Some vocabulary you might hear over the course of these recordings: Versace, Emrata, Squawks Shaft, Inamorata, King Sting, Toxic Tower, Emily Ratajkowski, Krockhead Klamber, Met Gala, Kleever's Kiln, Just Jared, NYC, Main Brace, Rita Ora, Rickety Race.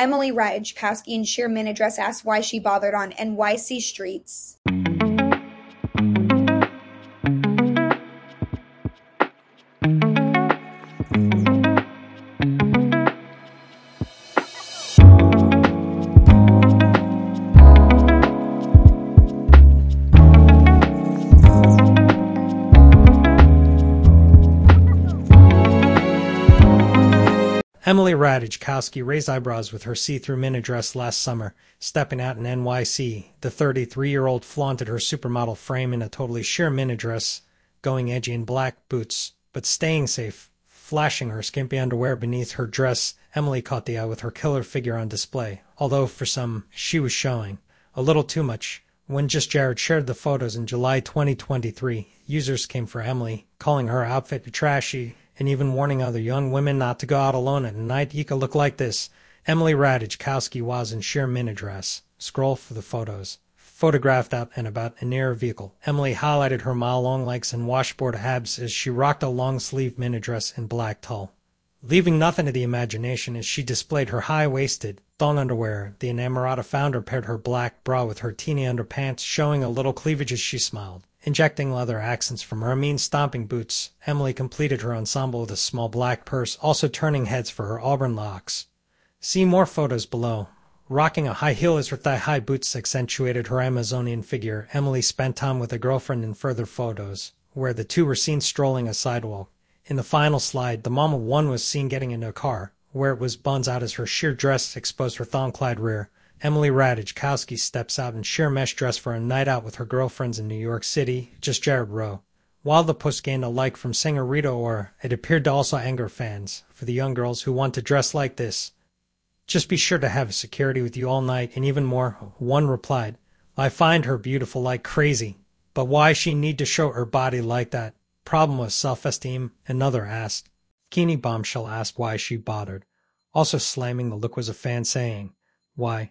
Emily Ratajkowski in Sheerman address asked why she bothered on NYC streets. Emily Ratajkowski raised eyebrows with her see-through mini dress last summer, stepping out in NYC. The 33-year-old flaunted her supermodel frame in a totally sheer mini dress, going edgy in black boots, but staying safe, flashing her skimpy underwear beneath her dress. Emily caught the eye with her killer figure on display, although for some, she was showing a little too much. When Just Jared shared the photos in July 2023, users came for Emily, calling her outfit trashy, and even warning other young women not to go out alone at night. You could look like this. Emily Ratajkowski was in sheer mini dress. Scroll for the photos. Photographed out and about and near a vehicle. Emily highlighted her mile-long legs and washboard abs as she rocked a long-sleeve mini dress in black tulle, leaving nothing to the imagination as she displayed her high-waisted, thong underwear. The Inamorata founder paired her black bra with her teeny underpants, showing a little cleavage as she smiled, injecting leather accents from her mean stomping boots. Emily completed her ensemble with a small black purse, also turning heads for her auburn locks. See more photos below. Rocking a high heel as her thigh-high boots accentuated her Amazonian figure. Emily spent time with a girlfriend in further photos, where the two were seen strolling a sidewalk. In the final slide, the mom of one was seen getting into a car, where it was buns out as her sheer dress exposed her thong-clad rear. Emily Ratajkowski steps out in sheer mesh dress for a night out with her girlfriends in New York City. Just Jared Rowe. While the post gained a like from singer Rita Ora, it appeared to also anger fans. For the young girls who want to dress like this, just be sure to have security with you all night and even more. One replied, I find her beautiful like crazy, but why she need to show her body like that? Problem with self-esteem. Another asked. Bikini Bombshell asked why she bothered, also slamming the look was a fan saying, why?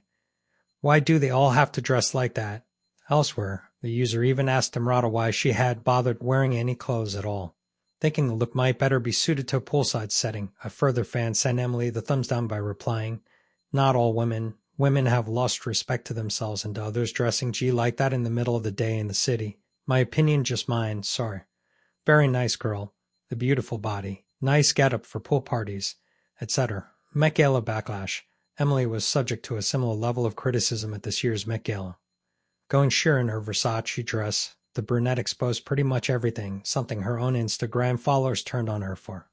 Why do they all have to dress like that? Elsewhere, the user even asked Emrata why she had bothered wearing any clothes at all, thinking the look might better be suited to a poolside setting. A further fan sent Emily the thumbs down by replying, not all women. Women have lost respect to themselves and to others dressing like that in the middle of the day in the city. My opinion, just mine, sorry. Very nice girl. The beautiful body. Nice getup for pool parties, etc. Met Gala backlash. Emily was subject to a similar level of criticism at this year's Met Gala. Going sheer in her Versace dress, the brunette exposed pretty much everything, something her own Instagram followers turned on her for.